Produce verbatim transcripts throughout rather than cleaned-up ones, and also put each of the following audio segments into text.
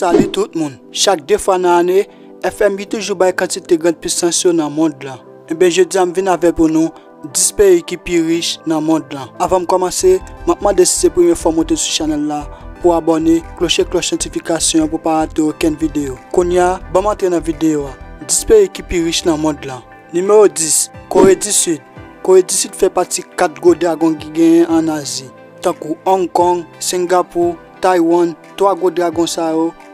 Salut tout le monde. Chaque deux fois dans l'année, F M I toujours une quantité de grande puissance dans le monde. Et bien, je dis à venir avec pour nous dix pays qui sont plus riches dans le monde. Avant de commencer, je vous demande si c'est la première fois que vous êtes sur la chaîne pour abonner, clocher cloche notification pour ne pas rater aucune vidéo. Konya, je vais entrer dans la vidéo. dix pays qui sont plus riches dans le monde. Numéro dix, Corée du Sud. Corée du Sud fait partie de quatre gros dragons qui gagnent en Asie. Tant que Hong Kong, Singapour, Taïwan, trois gros dragons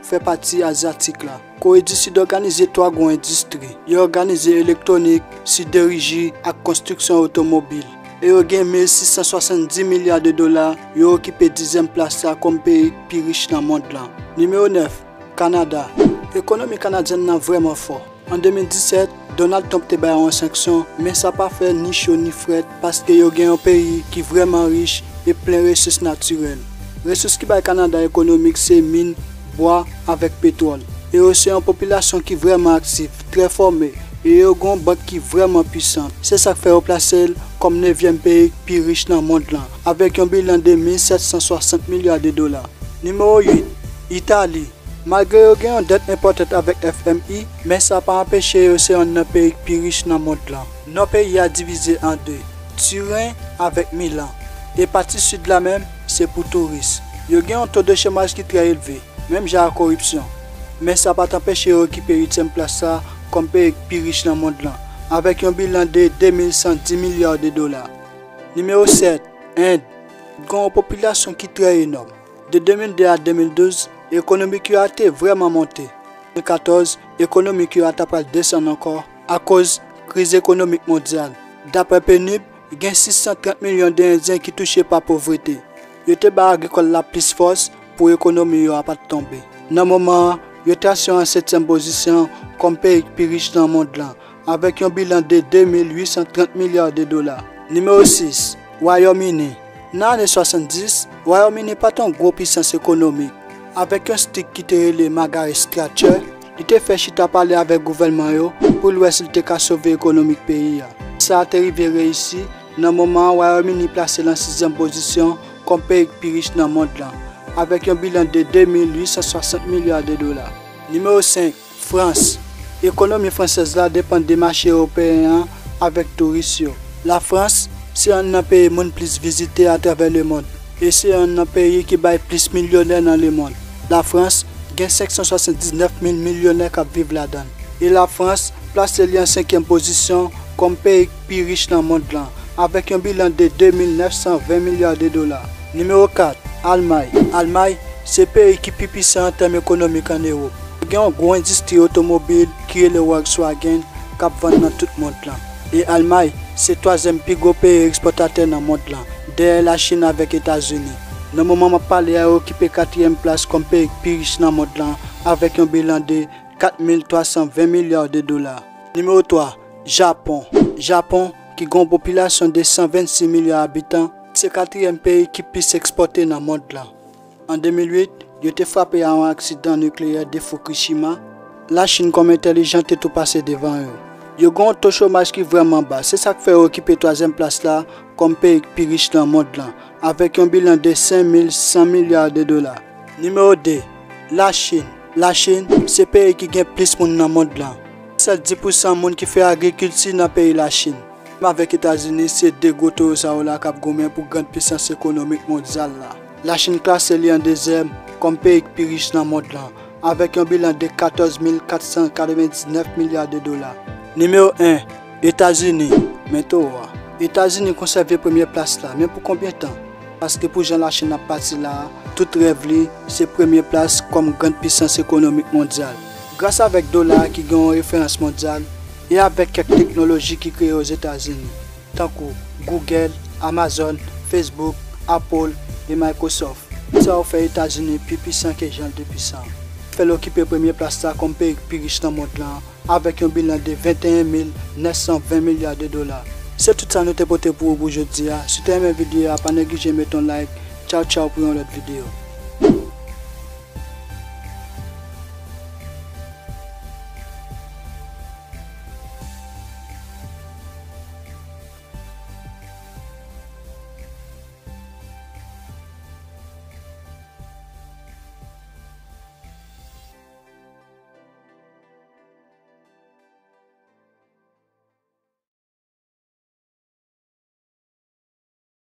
fait partie asiatique là. Corée du Sud organise trois gros industries. Il organise électronique, sidérurgie et construction automobile. Et il gagne mille six cent soixante-dix milliards de dollars. Il occupe dixième place comme pays plus riche dans le monde là. Numéro neuf, Canada. L'économie canadienne est vraiment forte. En deux mille dix-sept, Donald Trump a en sanction, mais ça n'a pas fait ni chaud ni fret parce qu'il y a un pays qui est vraiment riche et plein de ressources naturelles. Les ressources qui sont au Canada économique, c'est mines, bois avec pétrole. Et aussi une population qui est vraiment active, très formée et une banque qui est vraiment puissante. C'est ça qui fait au placer comme neuvième pays plus riche dans le monde, avec un bilan de mille sept cent soixante milliards de dollars. Numéro huit, Italie. Malgré qu'il y a une dette importante avec F M I, mais ça n'a pas empêché un pays plus riche dans le monde. Notre pays a divisé en deux, Turin avec Milan. Et partie sud la même, c'est pour les touristes. Il y a un taux de chômage qui est très élevé, même si la corruption. Mais ça n'a pas empêché d'occuper huitième place comme pays plus riche dans le monde, avec un bilan de deux mille cent dix milliards de dollars. Numéro sept, Inde. Il y a une population qui est très énorme. De deux mille deux à deux mille douze, l'économie qui a été vraiment montée. En deux mille quatorze, l'économie qui a été descendre encore à cause de la crise économique mondiale. D'après P N U D, il y a six cent trente millions d'Indiens qui touchés par la pauvreté. Ils étaient bas agricole la plus force pour l'économie n'a pas tombé. Dans le moment, ils sont en septième position comme pays plus riche dans le monde, avec un bilan de deux mille huit cent trente milliards de dollars. Numéro six, Wyoming. Dans les années soixante-dix, Wyoming n'est pas une grosse puissance économique. Avec un stick qui était le Magari Stratcher, il a fait chita parler avec le gouvernement pour l'Ouest sauver l'économie du pays. Ça a été réussi dans le moment où Wyoming est placé en sixième position comme pays plus riche dans le monde, avec un bilan de deux mille huit cent soixante milliards de dollars. Numéro cinq, France. L'économie française là dépend des marchés européens avec les touristes. La France, c'est un pays le plus visité à travers le monde. Et c'est un pays qui est plus millionnaire dans le monde. La France gagne sept cent soixante-dix-neuf mille millionnaires qui vivent là-dedans. Et la France place en cinquième position comme pays plus riche dans le monde, avec un bilan de deux mille neuf cent vingt milliards de dollars. Numéro quatre, Allemagne. Allemagne, c'est le pays qui est plus puissant en termes économiques en Europe. Il y a une grande industrie automobile qui est le Volkswagen qui vend dans tout le monde. Et l'Allemagne, c'est le troisième plus gros pays exportateur dans le monde, derrière la Chine avec les États-Unis. Dans le moment où je parle, il a occupé quatrième place comme pays plus riche dans le monde, avec un bilan de quatre mille trois cent vingt milliards de dollars. Numéro trois, Japon. Japon, qui a une population de cent vingt-six milliards d'habitants, c'est le quatrième pays qui puisse exporter dans le monde. En deux mille huit, il a été frappé à un accident nucléaire de Fukushima. La Chine, comme intelligente, est tout passé devant eux. Il y a un taux de chômage qui est vraiment bas. C'est ça qui fait occuper la troisième place là comme pays plus riche dans le monde, là, avec un bilan de cinq mille cent milliards de dollars. Numéro deux, la Chine. La Chine, c'est le pays qui gagne plus de monde dans le monde. C'est dix pour cent de monde qui fait agriculture dans le pays de la Chine. Avec les États-Unis, c'est deux gros taux qui ont gagné pour la grande puissance économique mondiale. Là. La Chine classe en deuxième comme pays plus riche dans le monde, là, avec un bilan de quatorze mille quatre cent quatre-vingt-dix-neuf milliards de dollars. Numéro un, États-Unis. Maintenant, les États-Unis conservent la première place là, mais pour combien de temps? Parce que pour Jean la Chine partie là, tout rêve c'est la première place comme grande puissance économique mondiale. Grâce avec le dollar qui gagne une référence mondiale et avec quelques technologies qui créent aux États-Unis, tant que Google, Amazon, Facebook, Apple et Microsoft. Ça fait les États-Unis plus puissants que Jean le puissant. Fait occuper la première place là, comme pays plus riche dans le monde là, avec un bilan de vingt et un mille neuf cent vingt milliards de dollars. C'est tout ça nous t'ai porté pour vous aujourd'hui. Si tu aimes la vidéo, n'oubliez pas de mettre un like. Ciao ciao pour une autre vidéo.